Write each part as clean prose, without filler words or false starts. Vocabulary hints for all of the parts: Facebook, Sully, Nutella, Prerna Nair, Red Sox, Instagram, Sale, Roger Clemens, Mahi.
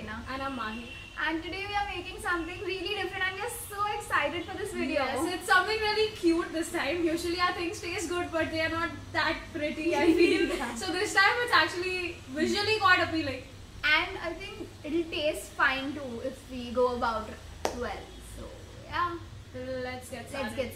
Prerna and I'm Mahi. And today we are making something really different. I'm just so excited for this video. Yes, it's something really cute this time. Usually our things taste good but they are not that pretty, I feel. So this time it's actually visually quite appealing. And I think it'll taste fine too if we go about it well. So yeah, let's get started.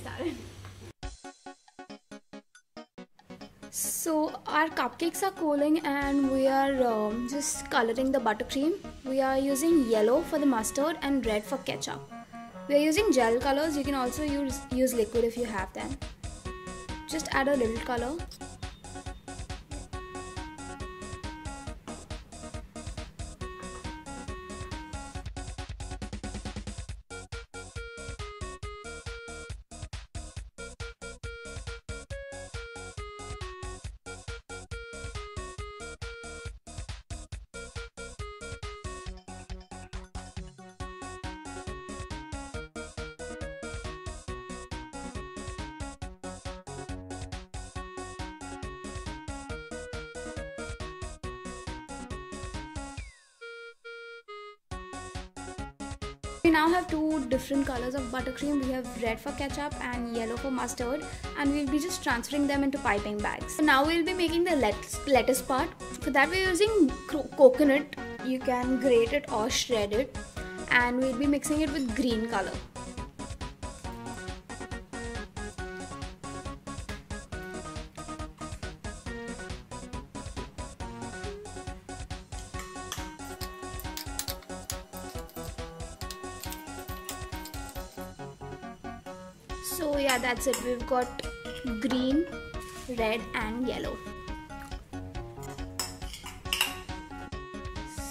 So our cupcakes are cooling and we are just coloring the buttercream. We are using yellow for the mustard and red for ketchup. We are using gel colors. You can also use liquid if you have them. Just add a little color. We now have two different colors of buttercream. We have red for ketchup and yellow for mustard, and we'll be just transferring them into piping bags. So now we'll be making the lettuce part. For that we're using coconut. You can grate it or shred it, and we'll be mixing it with green color. So yeah, that's it. We've got green, red and yellow.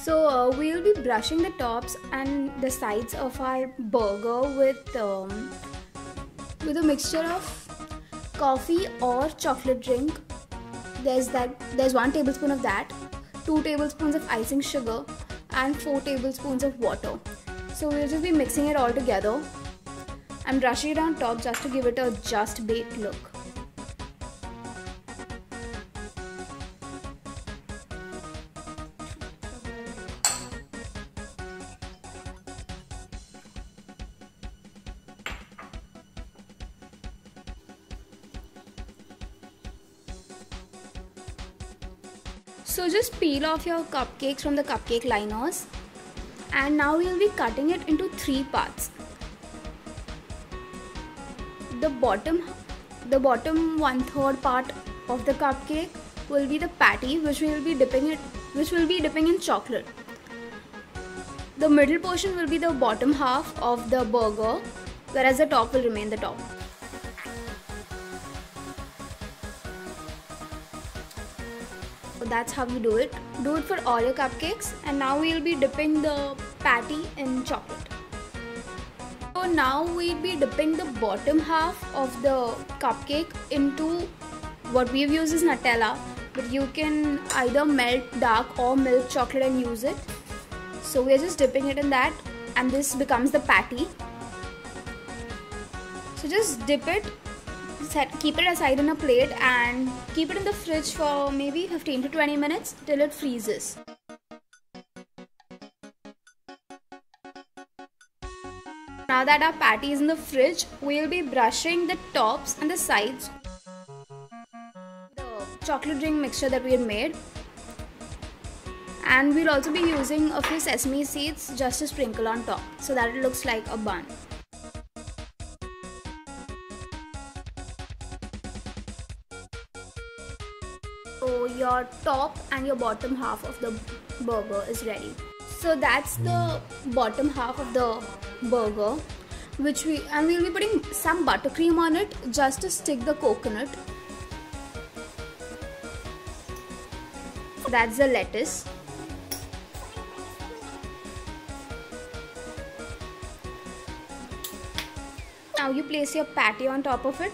So we'll be brushing the tops and the sides of our burger with a mixture of coffee or chocolate drink. There's 1 tablespoon of that, 2 tablespoons of icing sugar and 4 tablespoons of water. So we'll just be mixing it all together. I'm brushing it on top just to give it a just baked look. So just peel off your cupcakes from the cupcake liners, and now we'll be cutting it into 3 parts. The bottom 1/3 part of the cupcake will be the patty, which will be dipping in chocolate. The middle portion will be the bottom half of the burger, whereas the top will remain the top. So that's how you do it. Do it for all your cupcakes, and now we'll be dipping the patty in chocolate. So now we'll be dipping the bottom half of the cupcake into what we've used is Nutella, but you can either melt dark or milk chocolate and use it. So we're just dipping it in that, and this becomes the patty. So just dip it, keep it aside in a plate and keep it in the fridge for maybe 15 to 20 minutes till it freezes. Now that our patty is in the fridge, we'll be brushing the tops and the sides with the chocolate drink mixture that we had made. And we'll also be using a few sesame seeds just to sprinkle on top so that it looks like a bun. So your top and your bottom half of the burger is ready. So that's the bottom half of the burger, and we'll be putting some buttercream on it just to stick the coconut. That's the lettuce. Now you place your patty on top of it.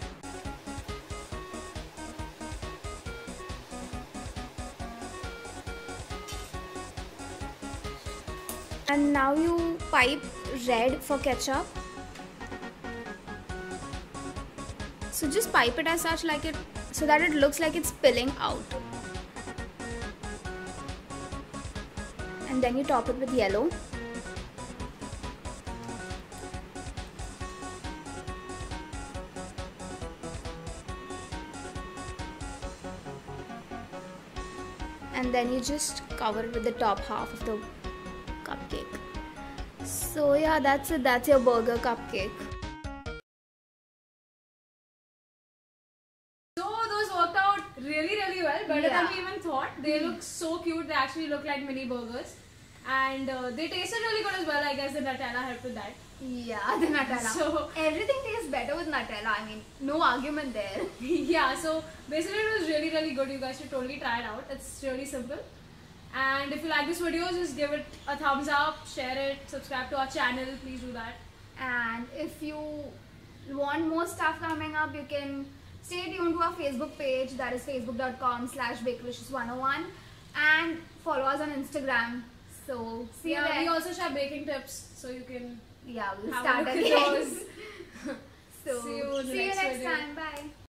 And now you pipe red for ketchup. So just pipe it as such, so that it looks like it's spilling out. and then you top it with yellow. And then you just cover it with the top half of the cupcake. So yeah, that's it. That's your burger cupcake. So those worked out really well. Better than we even thought. They look so cute. They actually look like mini burgers. And they tasted really good as well. I guess the Nutella helped with that. Yeah, the Nutella. So everything tastes better with Nutella. I mean, no argument there. Yeah, so basically it was really good. You guys should totally try it out. It's really simple. And if you like this video, just give it a thumbs up, share it, subscribe to our channel. Please do that. And if you want more stuff coming up, you can stay tuned to our Facebook page. That is facebook.com/bakelicious101. And follow us on Instagram. So see you there. We also share baking tips, so you can we'll start again. So see you next time. Bye.